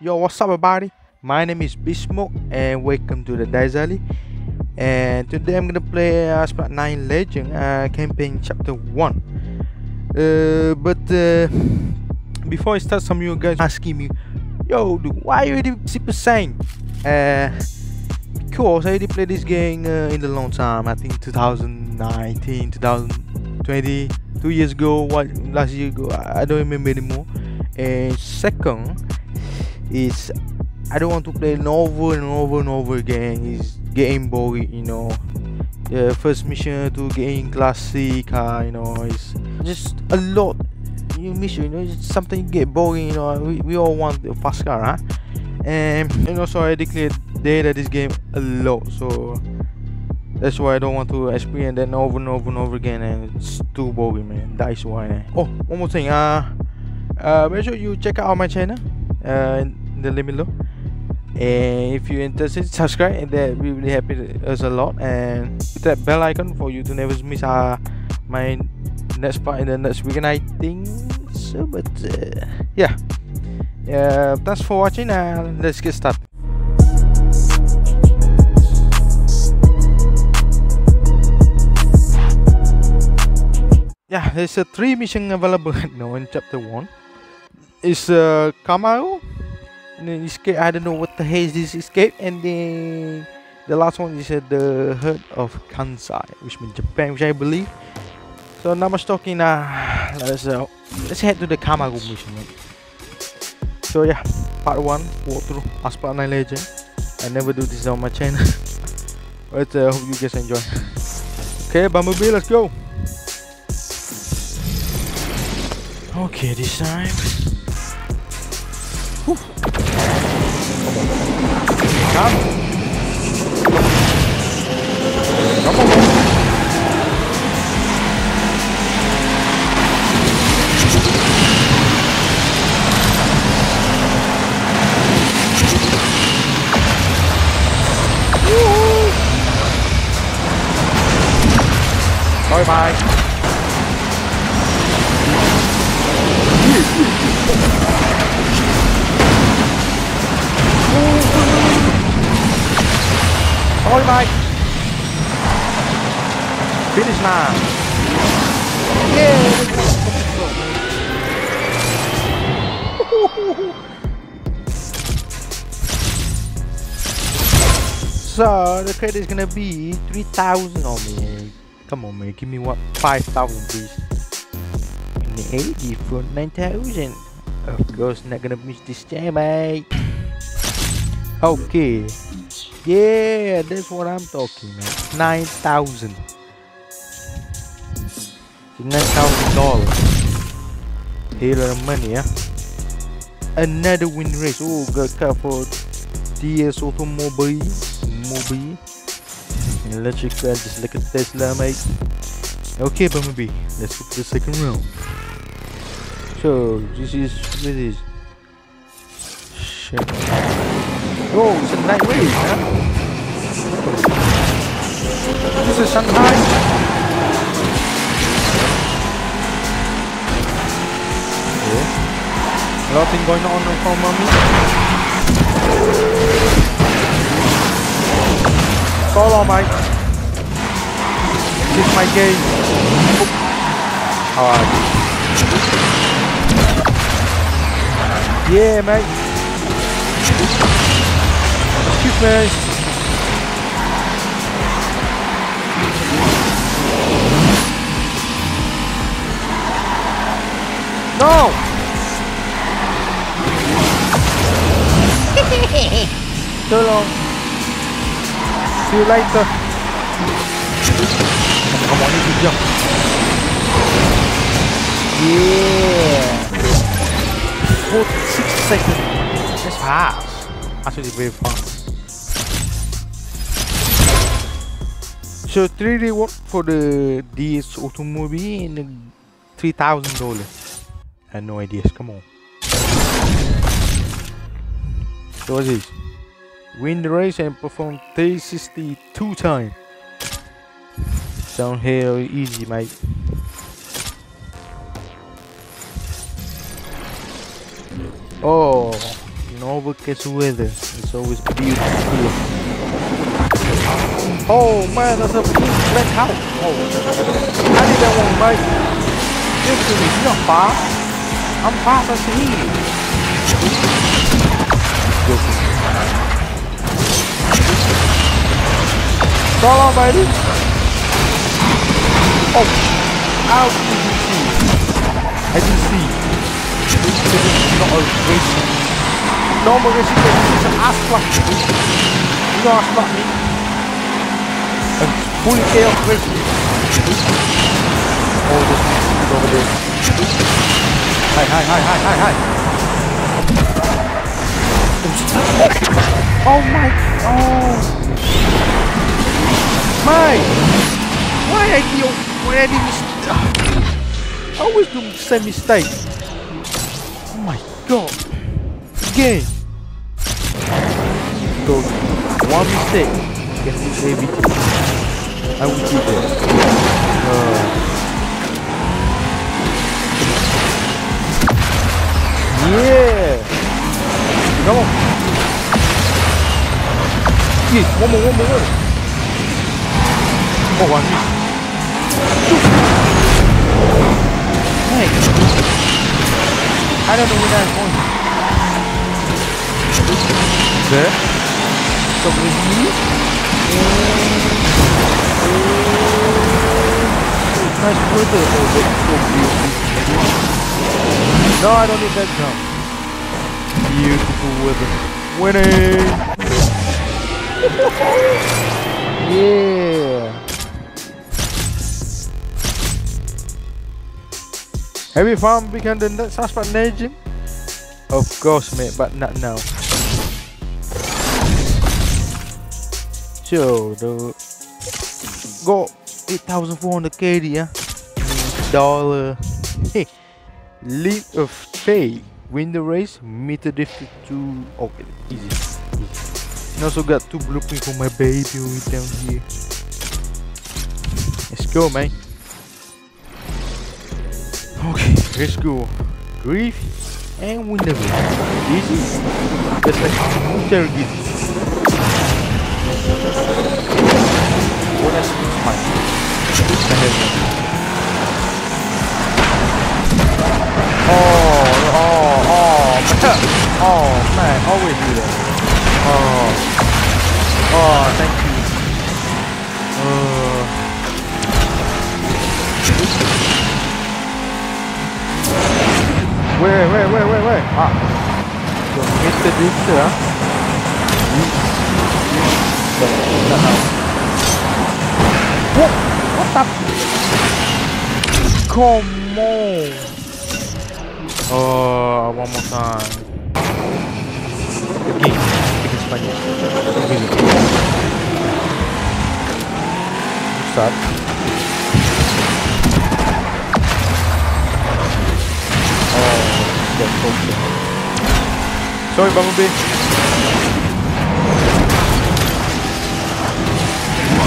Yo, what's up everybody? My name is Bismoke and welcome to the Daizaly. And today I'm gonna play Asphalt 9 Legends campaign chapter 1. Before I start, some of you guys asking me, yo dude, why are you 80%? Because I already played this game in the long time. I think 2019, 2020, 2 years ago, last year ago, I don't remember anymore. And second is I don't want to play over and over again. It's getting boring, you know. The first mission to getting classic, you know, it's just a lot new mission, you know. It's something get boring, you know. We all want a fast car, huh? And you know, so I declared data this game a lot, so that's why I don't want to experience that over and over again, and it's too boring, man. That is why. Oh, one more thing, make sure you check out my channel in the link below, and if you're interested, subscribe, and that will really help us a lot, and hit that bell icon for you to never miss my next part in the next weekend, I think so. But yeah, thanks for watching, and let's get started. Yeah, there's 3 missions available now in chapter 1. It's Camaro, and then escape. I don't know what the hell is this escape, and then the last one is the Herd of Kansai, which means Japan, which I believe. So now I'm talking. Let's head to the Camaro mission, man. So yeah, part 1 walkthrough Asphalt 9 Legend. I never do this on my channel, but I hope you guys enjoy. Okay, Bumblebee, let's go. Okay, this time. Come. Come on. Bye bye. All right, finish now. So the credit is gonna be 3,000 on me. Come on, man, give me what 5,000, please. And the 80 for 9,000. Of course, not gonna miss this time, mate. Okay. Yeah, that's what I'm talking about. 9,000. $9,000. Hell of money, huh? Another win race. Oh, got car for DS Automobile. Electric car, just like a Tesla, mate. Okay, Bumblebee. Let's go to the second round. So, this is. Shit. Oh, it's a night wave, huh? This is sunrise. Okay. Nothing going on for mommy. Follow mate. This is my game. Alright. Yeah, mate. Excuse me. No. So long. See you later. Come on, you can jump. Yeah. 46 seconds. That's fast. Actually, very fast. So 3 reward for the DS Automobile and $3,000. I had no ideas, come on. So what's this? Win the race and perform 362 times. Sound hell easy, mate. Oh, you know, overcast weather. It's always beautiful. Oh man, that's a big black house. Oh, I did that one right. Give to me, you're fast. I'm fast as he is. Come on, baby. Oh, out as you see. This is not a racing. Normal racing, it's an Asphalt. You know Asphalt means? A full day of racing. All this is over there. Hi, hi, hi, hi, hi, hi. Oh my, oh. My. Why I always do the same mistake. Oh my god! Game! So, one mistake can lose everything. I will do that. Yeah! Come on! Yes, one more! Oh, I missed! Nice! I don't know where that is going. There. So we here. Nice weather. Oh, that's so beautiful. No, I don't need that jump. Beautiful weather. Winning! Yeah! Have you found we can do that Asphalt Legend? Of course mate, but not now. So the got 8,400 KD, yeah? Dollar. Hey, leap of faith. Win the race, meter drift to okay, easy. And also got two blueprints for my baby down here. Let's go man. Okay, let's go. Grief and win the race. Easy. Just like interrogate. What else is mine? Oh man, always do that. Oh, thank you. Where? Ah. So, Mr. Drifter, huh? What? What the? Come on! Oh, one more time. Okay, it's fine. Stop. Okay. Sorry, Bumblebee. Come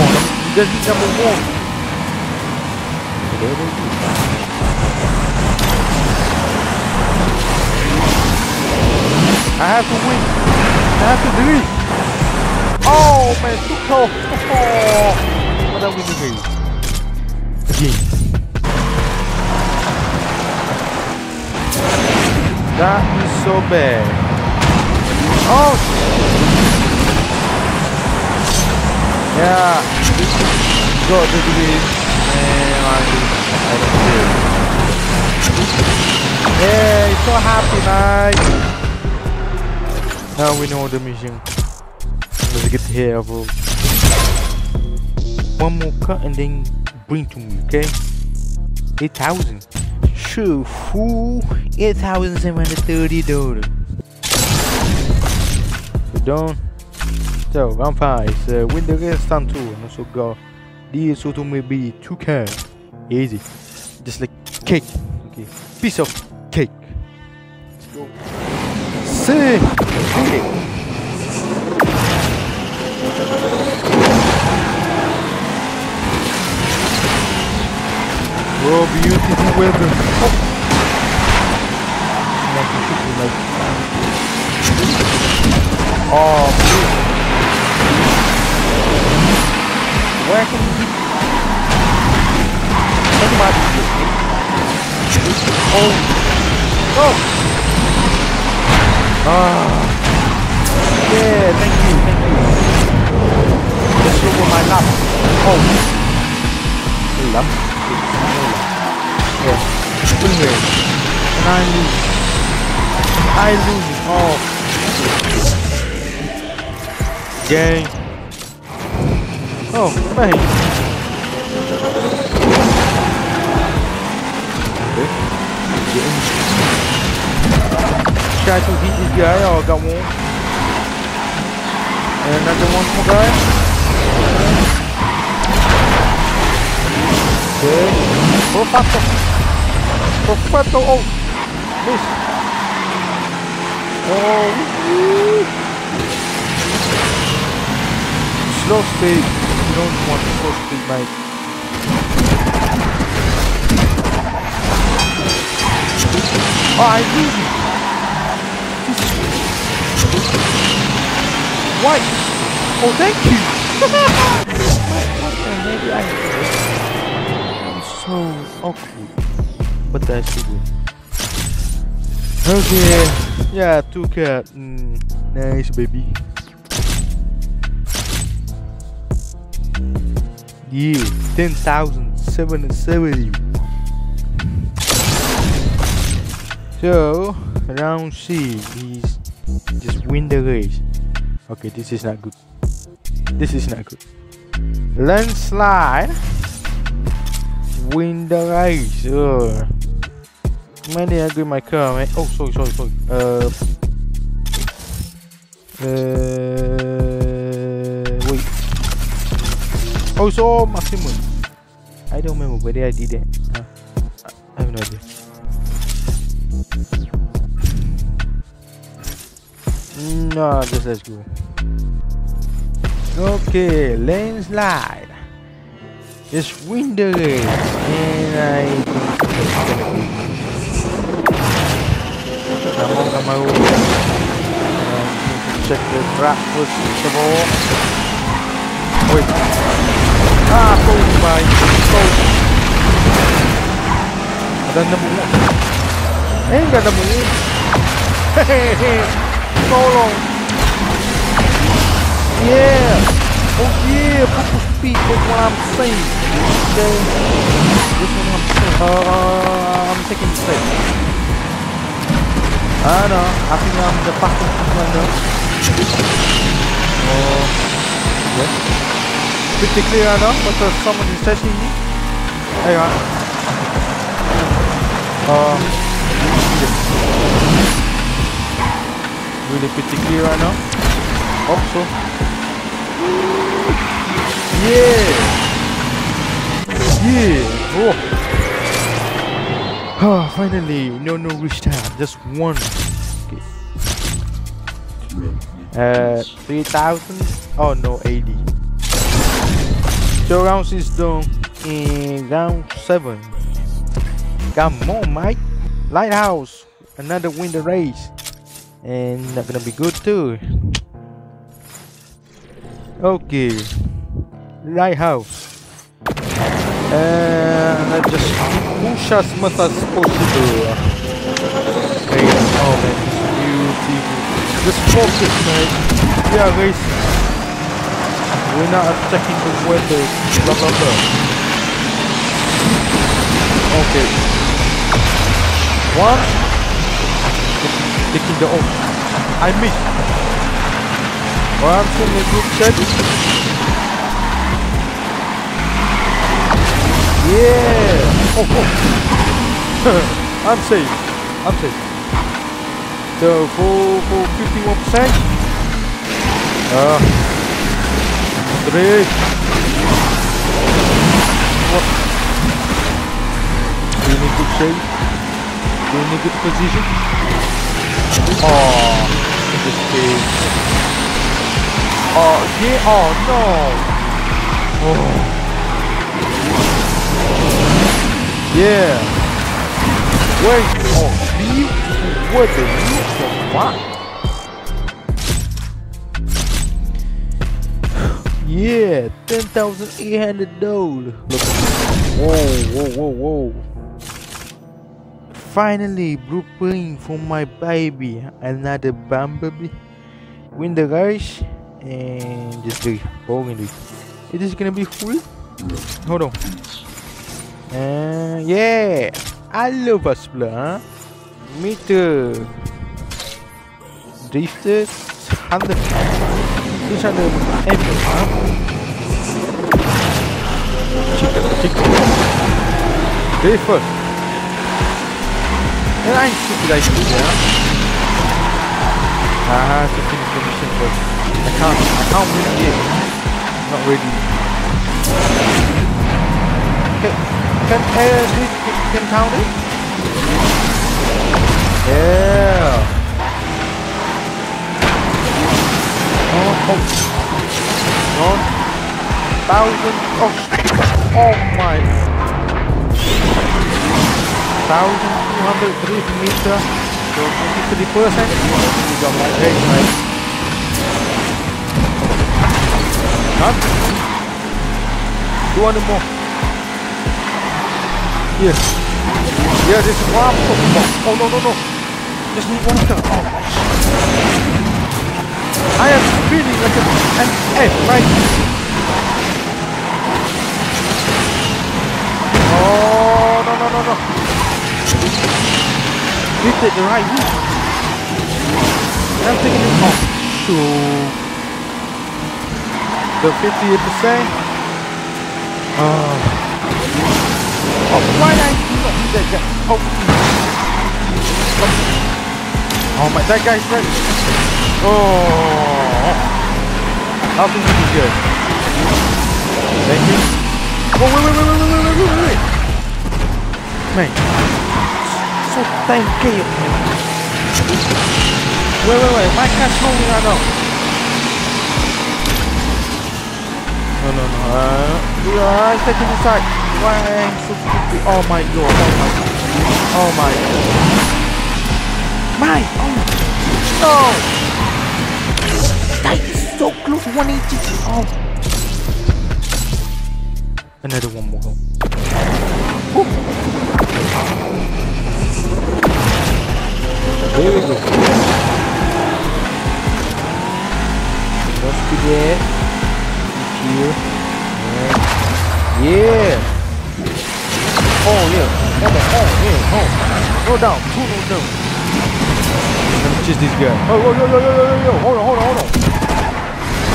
on, you just need number one. I have to win. I have to do it. Oh man, too close. Oh. What are we doing here? Again. That is so bad. Oh! Yeah. Go to the beach. And I don't care. Yeah, he's so happy, man. Now we know the mission. Let's get here, bro. One more cut and then bring to me, okay? 8,000. Sure, fool. $8,730. You don't? So, vampires, win the race time too. And also got DS Automobile 2K. Easy. Just like cake. Okay. Piece of cake. Let's go. See! Okay. Oh, beautiful weather. Oh. Like Where can we keep yeah, thank you. Let's look at my lap. And I lose. Gang. Oh, mate. Should I heat this guy? Oh, I got one. And another one for guy. Okay. Perfecto. Oh, miss. Oh, slow speed, you don't want slow speed, mate. Oh, I lose it. Why? Oh, thank you. I'm so awkward. But I should win. Okay. Yeah, 2K. Nice, baby. Yeah, 10,770. So, round C is just win the race. Okay, this is not good. This is not good. Landslide. Win the race. Many agree my car, man. Oh, sorry. Also maximum. I don't remember whether I did that. I have no idea. No, just let's go. Okay, landslide. It's windy and I think it's gonna be. I'm on Camaro. Check the track first of all. Wait. Ah, cold. I got number one. I ain't got number one. So long. Yeah. Oh yeah, purple speed. That's what I'm saying. Okay. This one I'm saying. I'm taking the same. I know. I think I'm the fastest one now. Yes. Pretty clear enough, but someone is touching me. Hang on. Yes. Really pretty clear right now. Hope so. Yeah! Yeah! Oh, finally, no reach time. Just one. Okay. 3,000? Oh no, 80. So round 6 done in round 7. Come on, Mike. Lighthouse. Another win the race. And not gonna be good too. Okay. Lighthouse. Let's just push as much as possible. Okay. Oh man, this is beautiful. Just focus, man. We are racing. We're not attacking the weather, blah blah blah. Okay. One. Taking the off. I missed. One, two, a good check. Yeah. Oh. I'm safe. So, for 51%. Three. What? Do you need good shape? Do you need good position? Oh, this is. Oh, yeah. Oh, no. Oh. Yeah. Wait. Oh, beautiful. What the fuck? Yeah, $10,800. Whoa. Finally, blueprint for my baby. Another Bumblebee. We're in the garage and just very boring. Is this gonna be full? Hold on. Yeah, I love Asphalt, huh? Meter drifted 100 MP, huh? Chicken. Very first. And I'm stupid, I think, yeah? I have to finish the mission first. I can't win it. Not ready. Can count it? Yeah. Oh, 1,000. Oh my! 1,203 meter. So 23%. We got my head right. Huh? 200 more. Yes. Yeah, this is one. Oh no. Just need one turn. Oh. I am feeling like an egg right now. Oh no. Hit it the right move. I'm taking it off. So the 50%. Oh, why did I not hit that guy? Oh my, that guy's right. Oh, nothing to be good. Thank you. Oh, wait. Man, so thank you. Wait. My car's holding right now. No. I'm taking the side. Why am I so stupid? Oh my god. Oh. No. That is so close, 180. Oh. Another one more. Oh. There we go. Let's get it. Here. Yeah. Oh yeah. Oh. Go down. Go down. Let me chase this guy. Oh, hold on.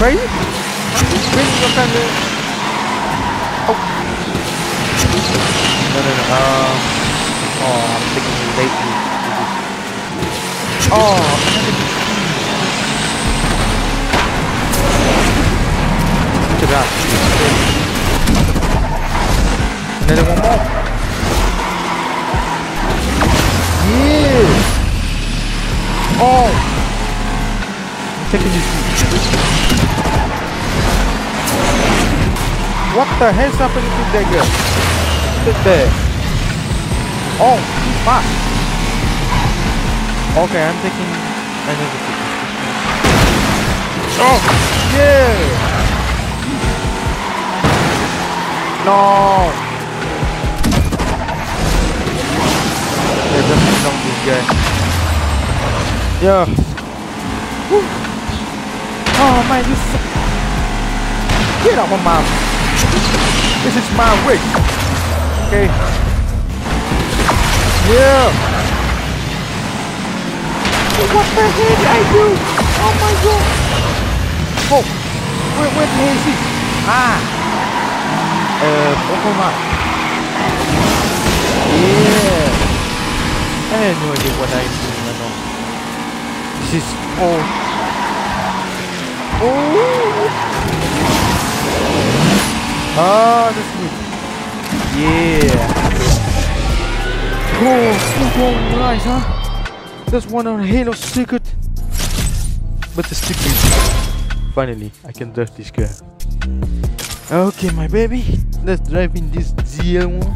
Crazy? Crazy your family. Oh. No. I'm taking it lately. Look at that. Another one more. Yeah. Oh! I'm taking this. What the hell's happening to that girl? Sit there. Oh, too fast. Okay, I'm taking another. Oh! Yeah! No! There's nothing wrong with this guy. Yeah. Woo. Oh man, you get out of my mouth. This is my way. Okay. Yeah. What the heck did I do? Oh my god. Oh. Where the hell is he? Yeah. I have no idea what I'm doing right now. This is all. Oh! Ah, that's good. Yeah. Oh, so long nice, huh? That's one on Halo Secret. But the stick is. Finally, I can drive this car. Okay, my baby. Let's drive in this GL1.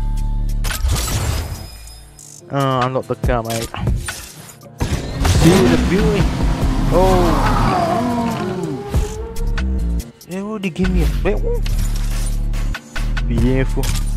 I'm not the car, mate. See the building. Oh, give me a split one? Beautiful.